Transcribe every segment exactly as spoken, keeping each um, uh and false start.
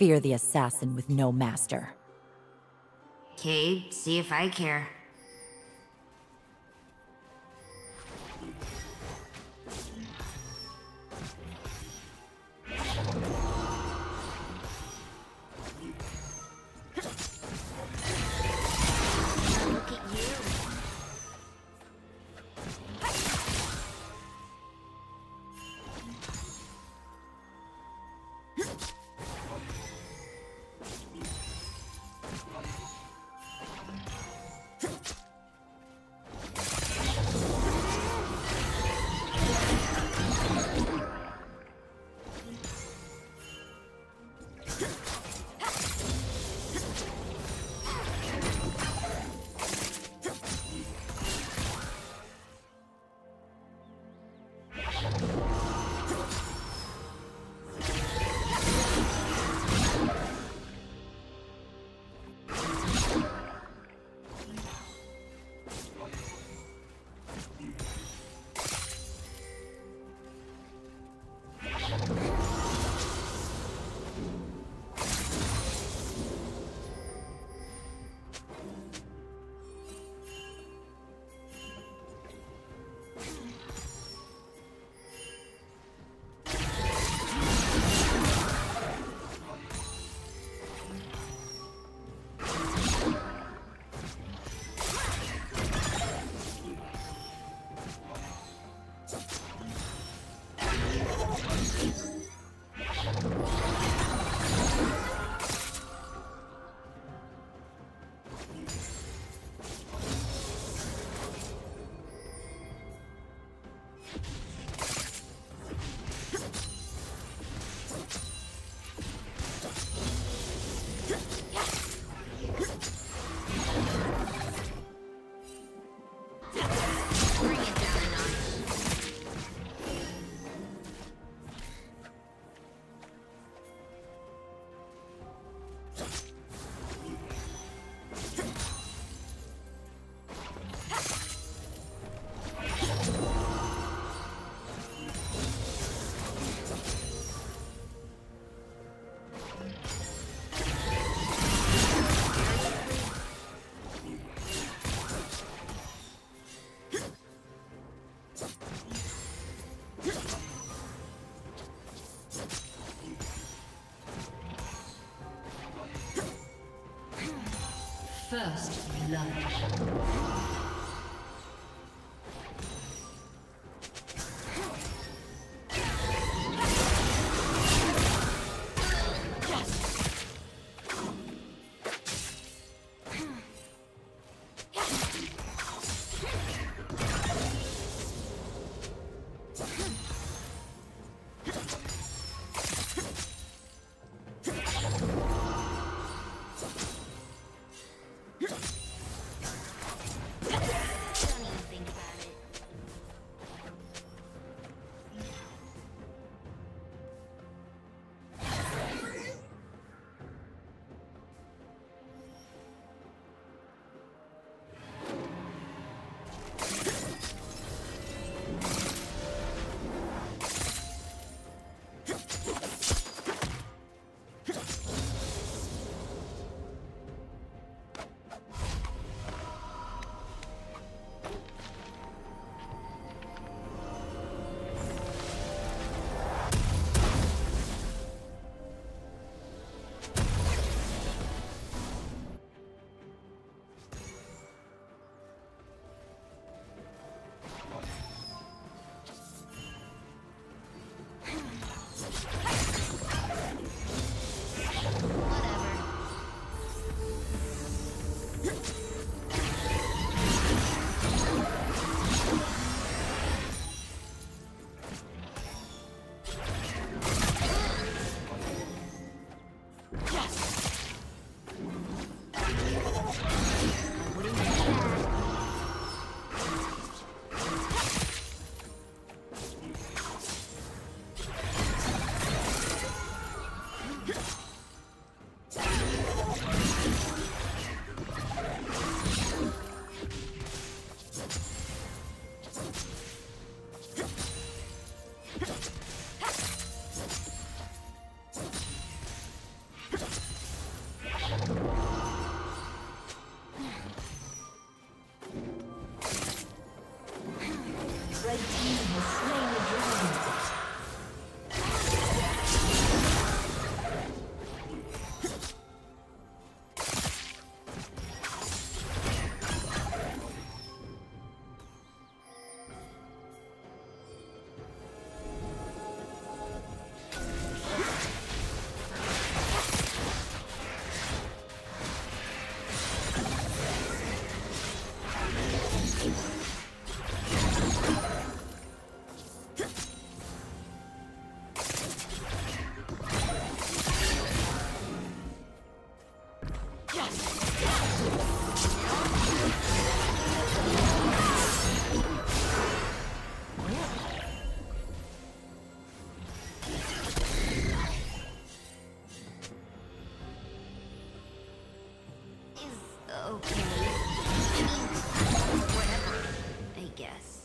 Fear the assassin with no master. Cade, see if I care. First blood. okay. I mean, whatever, I guess.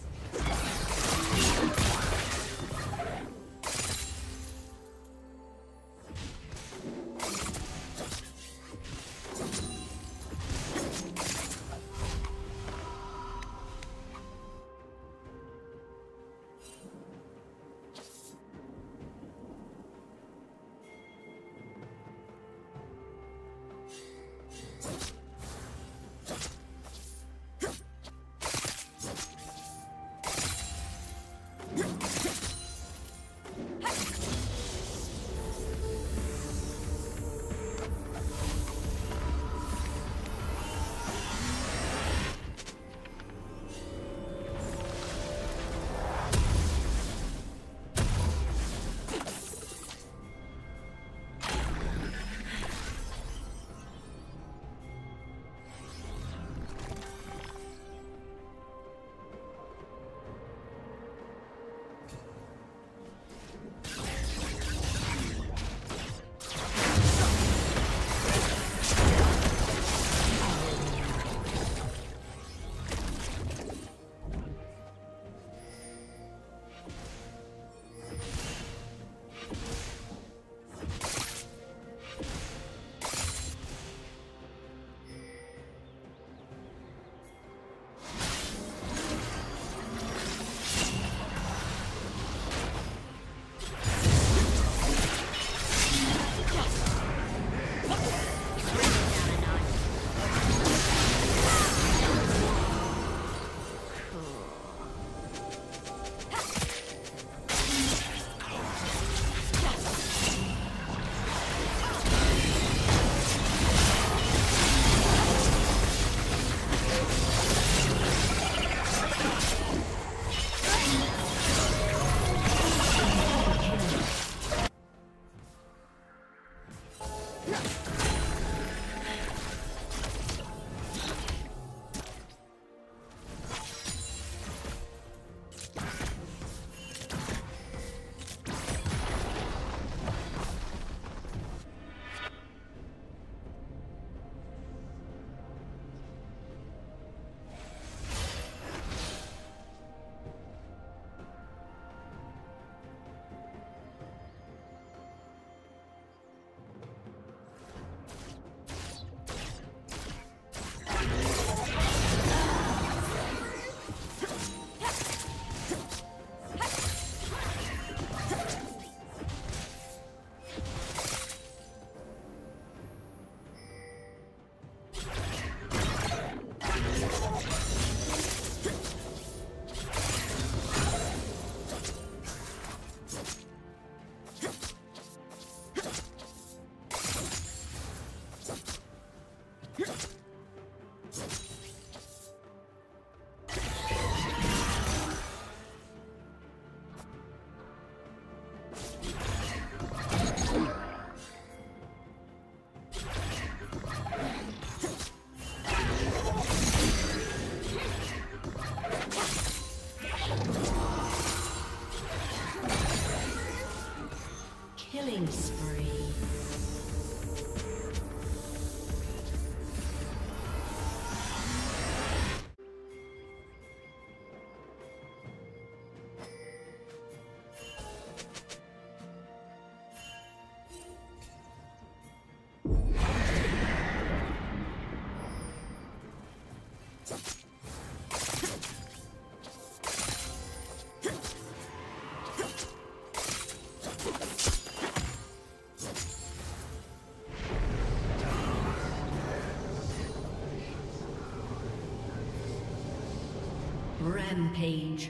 Killing spree. Rampage.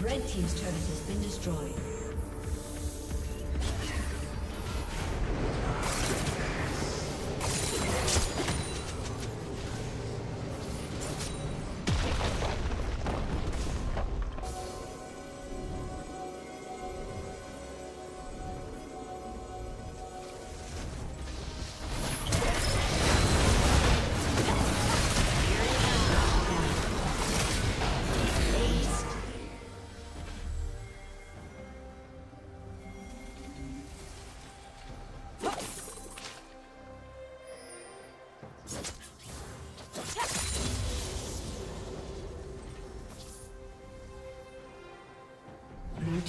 Red team's turret has been destroyed.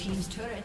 Team's turret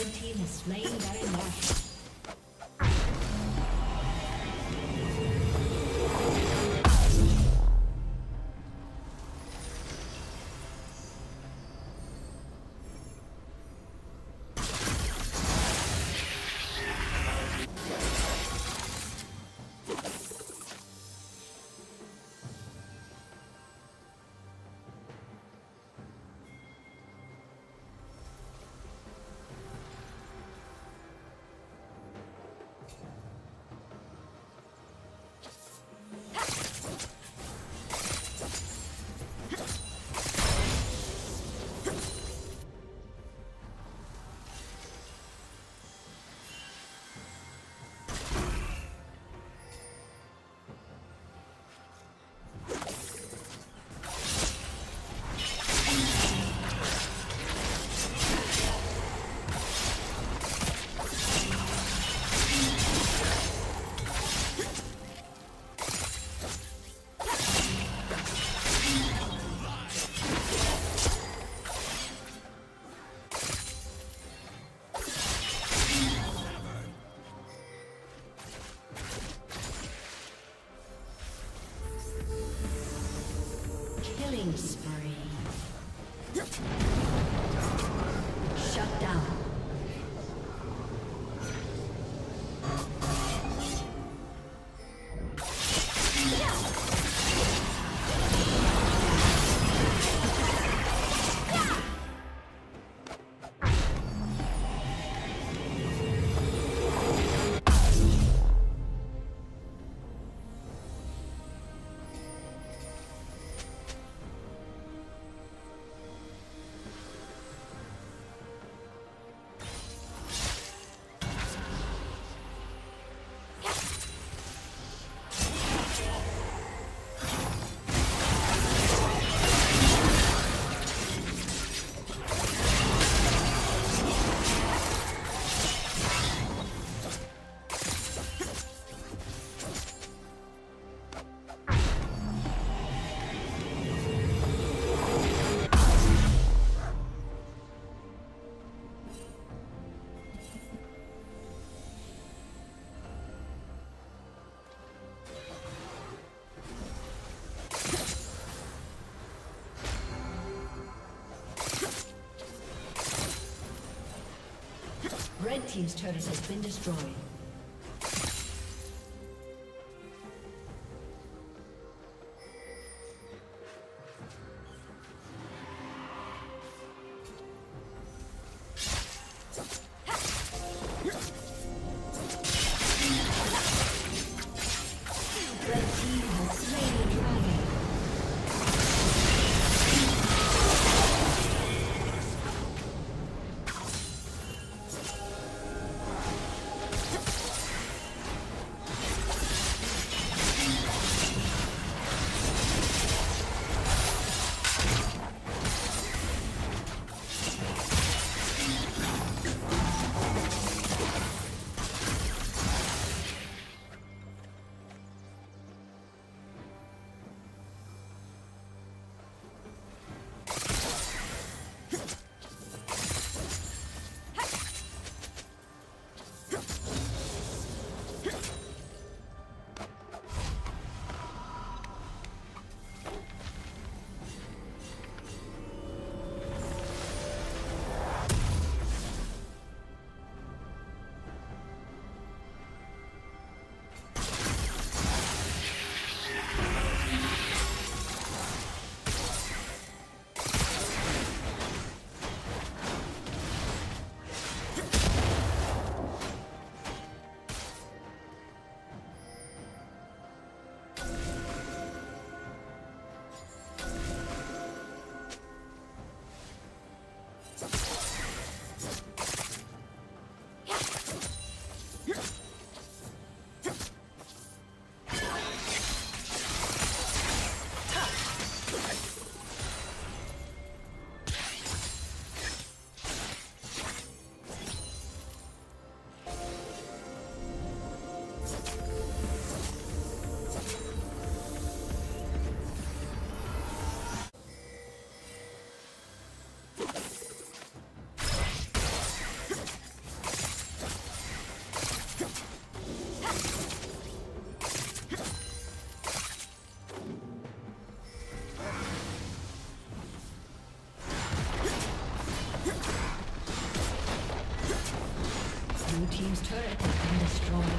Red team is slain Baron Nashor. Red team's turret has been destroyed. Blue team's turret has been destroyed.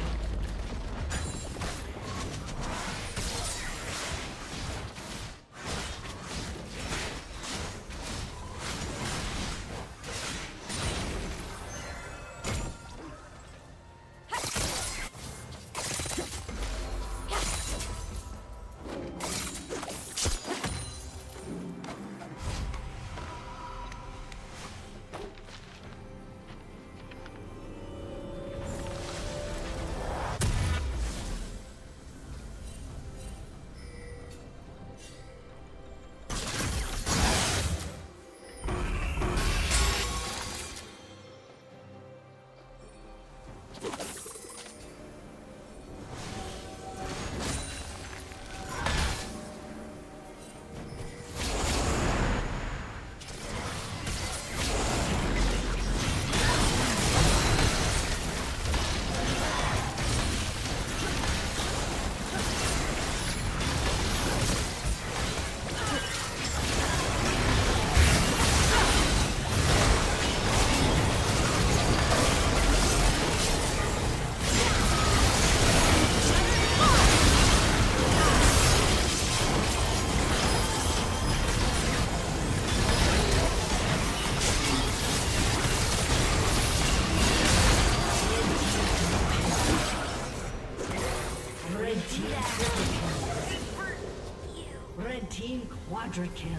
Team quadra kill.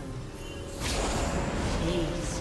Ace.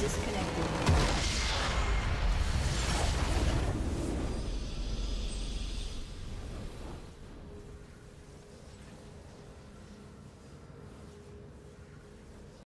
Disconnected.